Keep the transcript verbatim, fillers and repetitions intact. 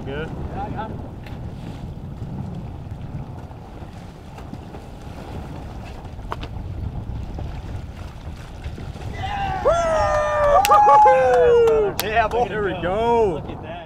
all good. Yeah, I got it. Yeah, boy. There we go. Look at that.